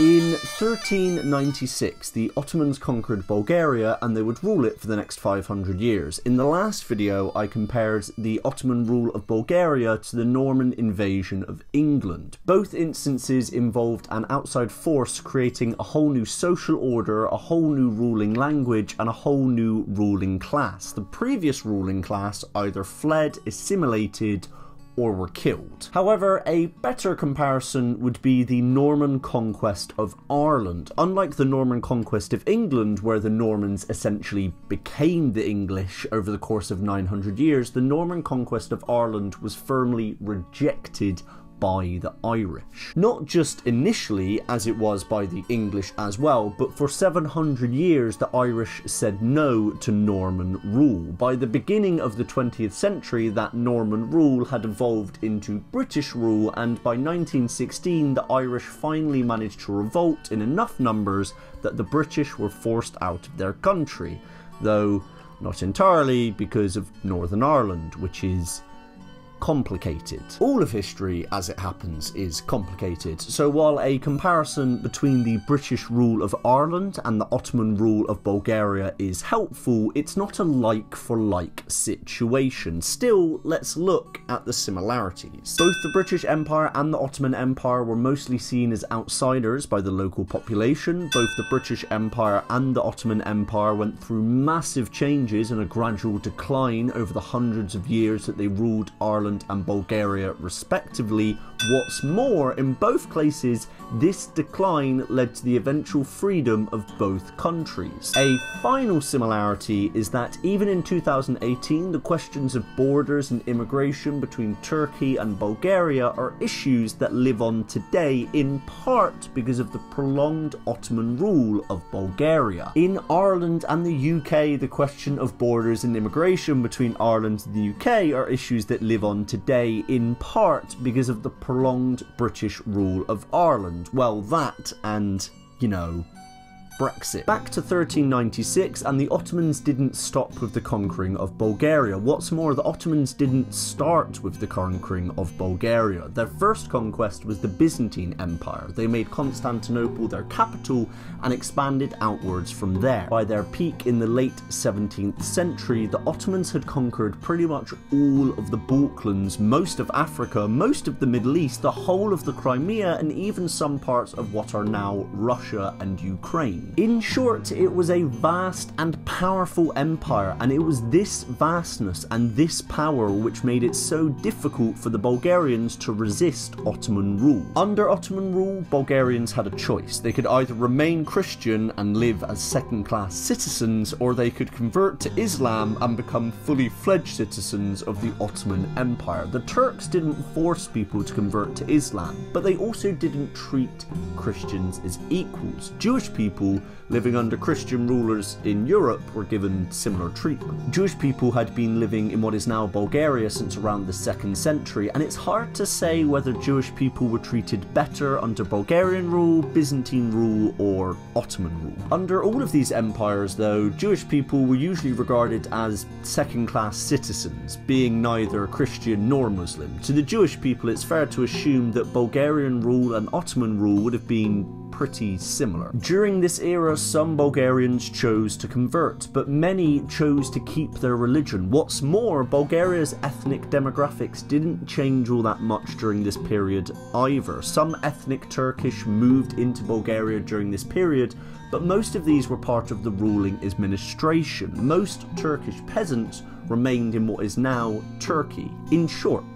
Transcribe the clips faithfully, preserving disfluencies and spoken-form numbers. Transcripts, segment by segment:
In thirteen ninety-six, the Ottomans conquered Bulgaria and they would rule it for the next five hundred years. In the last video, I compared the Ottoman rule of Bulgaria to the Norman invasion of England. Both instances involved an outside force creating a whole new social order, a whole new ruling language, and a whole new ruling class. The previous ruling class either fled, assimilated, or were killed. However, a better comparison would be the Norman Conquest of Ireland. Unlike the Norman Conquest of England, where the Normans essentially became the English over the course of nine hundred years, the Norman Conquest of Ireland was firmly rejected by the Irish. Not just initially, as it was by the English as well, but for seven hundred years the Irish said no to Norman rule. By the beginning of the twentieth century, that Norman rule had evolved into British rule, and by nineteen sixteen the Irish finally managed to revolt in enough numbers that the British were forced out of their country, though not entirely, because of Northern Ireland, which is complicated. All of history, as it happens, is complicated. So while a comparison between the British rule of Ireland and the Ottoman rule of Bulgaria is helpful, it's not a like-for-like situation. Still, let's look at the similarities. Both the British Empire and the Ottoman Empire were mostly seen as outsiders by the local population. Both the British Empire and the Ottoman Empire went through massive changes and a gradual decline over the hundreds of years that they ruled Ireland and Bulgaria respectively. What's more, in both places, this decline led to the eventual freedom of both countries. A final similarity is that even in two thousand eighteen, the questions of borders and immigration between Turkey and Bulgaria are issues that live on today, in part because of the prolonged Ottoman rule of Bulgaria. In Ireland and the U K, the question of borders and immigration between Ireland and the U K are issues that live on today, in part because of the prolonged British rule of Ireland. Well, that and, you know, Brexit. Back to thirteen ninety-six, and the Ottomans didn't stop with the conquering of Bulgaria. What's more, the Ottomans didn't start with the conquering of Bulgaria. Their first conquest was the Byzantine Empire. They made Constantinople their capital and expanded outwards from there. By their peak in the late seventeenth century, the Ottomans had conquered pretty much all of the Balkans, most of Africa, most of the Middle East, the whole of the Crimea, and even some parts of what are now Russia and Ukraine. In short, it was a vast and powerful empire, and it was this vastness and this power which made it so difficult for the Bulgarians to resist Ottoman rule. Under Ottoman rule, Bulgarians had a choice. They could either remain Christian and live as second-class citizens, or they could convert to Islam and become fully fledged citizens of the Ottoman Empire. The Turks didn't force people to convert to Islam, but they also didn't treat Christians as equals. Jewish people living under Christian rulers in Europe were given similar treatment. Jewish people had been living in what is now Bulgaria since around the second century, and it's hard to say whether Jewish people were treated better under Bulgarian rule, Byzantine rule, or Ottoman rule. Under all of these empires, though, Jewish people were usually regarded as second-class citizens, being neither Christian nor Muslim. To the Jewish people, it's fair to assume that Bulgarian rule and Ottoman rule would have been pretty similar. During this era, some Bulgarians chose to convert, but many chose to keep their religion. What's more, Bulgaria's ethnic demographics didn't change all that much during this period either. Some ethnic Turkish moved into Bulgaria during this period, but most of these were part of the ruling administration. Most Turkish peasants remained in what is now Turkey. In short,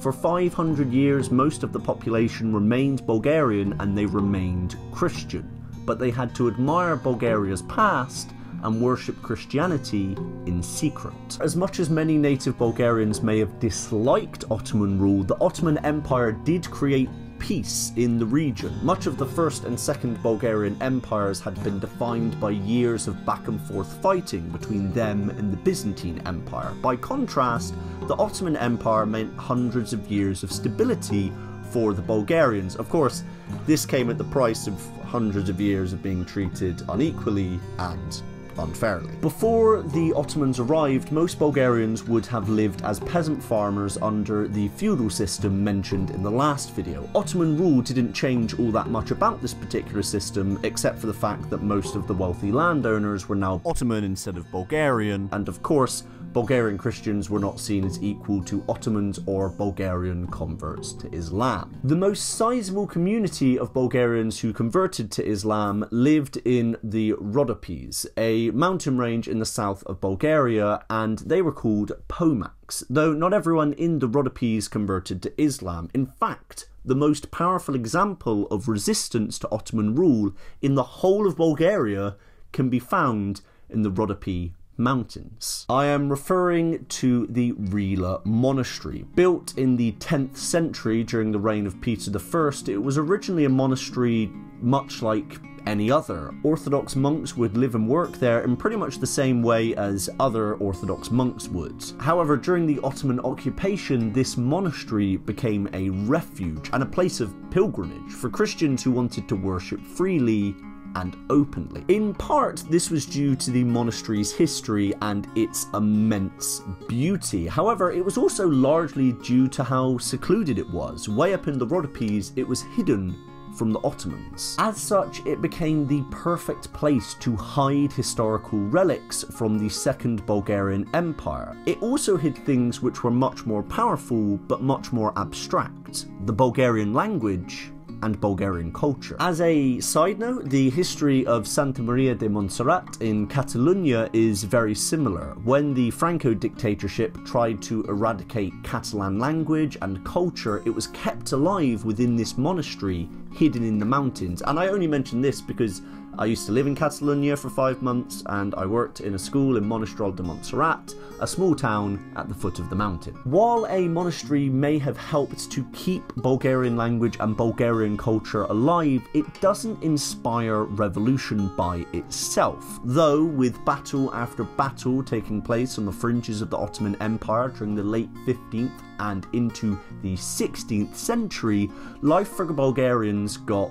for five hundred years, most of the population remained Bulgarian and they remained Christian, but they had to admire Bulgaria's past and worship Christianity in secret. As much as many native Bulgarians may have disliked Ottoman rule, the Ottoman Empire did create peace in the region. Much of the First and Second Bulgarian Empires had been defined by years of back and forth fighting between them and the Byzantine Empire. By contrast, the Ottoman Empire meant hundreds of years of stability for the Bulgarians. Of course, this came at the price of hundreds of years of being treated unequally and unfairly. Before the Ottomans arrived, most Bulgarians would have lived as peasant farmers under the feudal system mentioned in the last video. Ottoman rule didn't change all that much about this particular system, except for the fact that most of the wealthy landowners were now Ottoman instead of Bulgarian, and of course, Bulgarian Christians were not seen as equal to Ottomans or Bulgarian converts to Islam. The most sizable community of Bulgarians who converted to Islam lived in the Rhodopes, a mountain range in the south of Bulgaria, and they were called Pomaks, though not everyone in the Rhodopes converted to Islam. In fact, the most powerful example of resistance to Ottoman rule in the whole of Bulgaria can be found in the Rhodope Mountains. I am referring to the Rila Monastery. Built in the tenth century during the reign of Peter the First, it was originally a monastery much like any other. Orthodox monks would live and work there in pretty much the same way as other Orthodox monks would. However, during the Ottoman occupation, this monastery became a refuge and a place of pilgrimage for Christians who wanted to worship freely and openly. In part, this was due to the monastery's history and its immense beauty. However, it was also largely due to how secluded it was. Way up in the Rhodopes, it was hidden from the Ottomans. As such, it became the perfect place to hide historical relics from the Second Bulgarian Empire. It also hid things which were much more powerful but much more abstract: the Bulgarian language and Bulgarian culture. As a side note, the history of Santa Maria de Montserrat in Catalonia is very similar. When the Franco dictatorship tried to eradicate Catalan language and culture, it was kept alive within this monastery hidden in the mountains. And I only mention this because I used to live in Catalonia for five months and I worked in a school in Monestrol de Montserrat, a small town at the foot of the mountain. While a monastery may have helped to keep Bulgarian language and Bulgarian culture alive, it doesn't inspire revolution by itself. Though with battle after battle taking place on the fringes of the Ottoman Empire during the late fifteenth and into the sixteenth century, life for Bulgarians got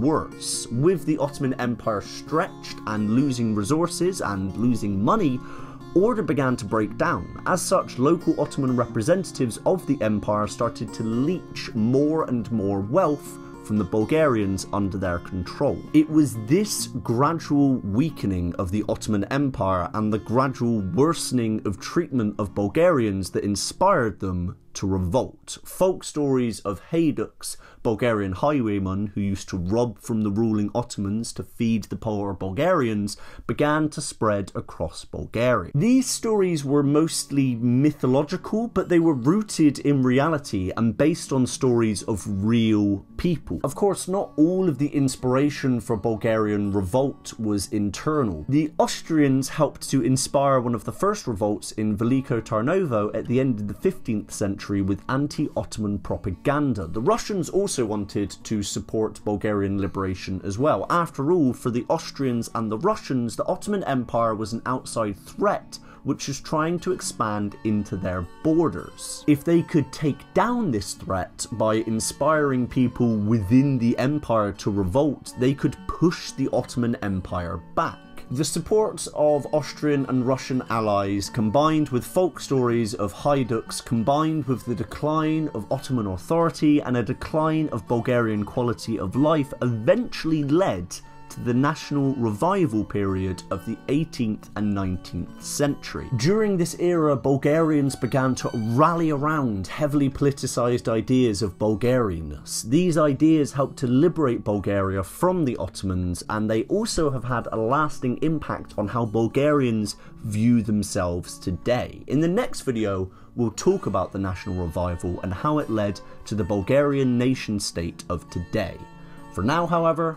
worse. With the Ottoman Empire stretched and losing resources and losing money, order began to break down. As such, local Ottoman representatives of the empire started to leech more and more wealth from the Bulgarians under their control. It was this gradual weakening of the Ottoman Empire and the gradual worsening of treatment of Bulgarians that inspired them to revolt. Folk stories of Hajduks, Bulgarian highwaymen who used to rob from the ruling Ottomans to feed the poorer Bulgarians, began to spread across Bulgaria. These stories were mostly mythological, but they were rooted in reality and based on stories of real people. Of course, not all of the inspiration for Bulgarian revolt was internal. The Austrians helped to inspire one of the first revolts in Veliko Tarnovo at the end of the fifteenth century with anti-Ottoman propaganda. The Russians also wanted to support Bulgarian liberation as well. After all, for the Austrians and the Russians, the Ottoman Empire was an outside threat which was trying to expand into their borders. If they could take down this threat by inspiring people within the empire to revolt, they could push the Ottoman Empire back. The support of Austrian and Russian allies, combined with folk stories of Hajduks, combined with the decline of Ottoman authority and a decline of Bulgarian quality of life, eventually led to the national revival period of the eighteenth and nineteenth century. During this era, Bulgarians began to rally around heavily politicised ideas of Bulgarianness. These ideas helped to liberate Bulgaria from the Ottomans, and they also have had a lasting impact on how Bulgarians view themselves today. In the next video, we'll talk about the national revival and how it led to the Bulgarian nation state of today. For now, however,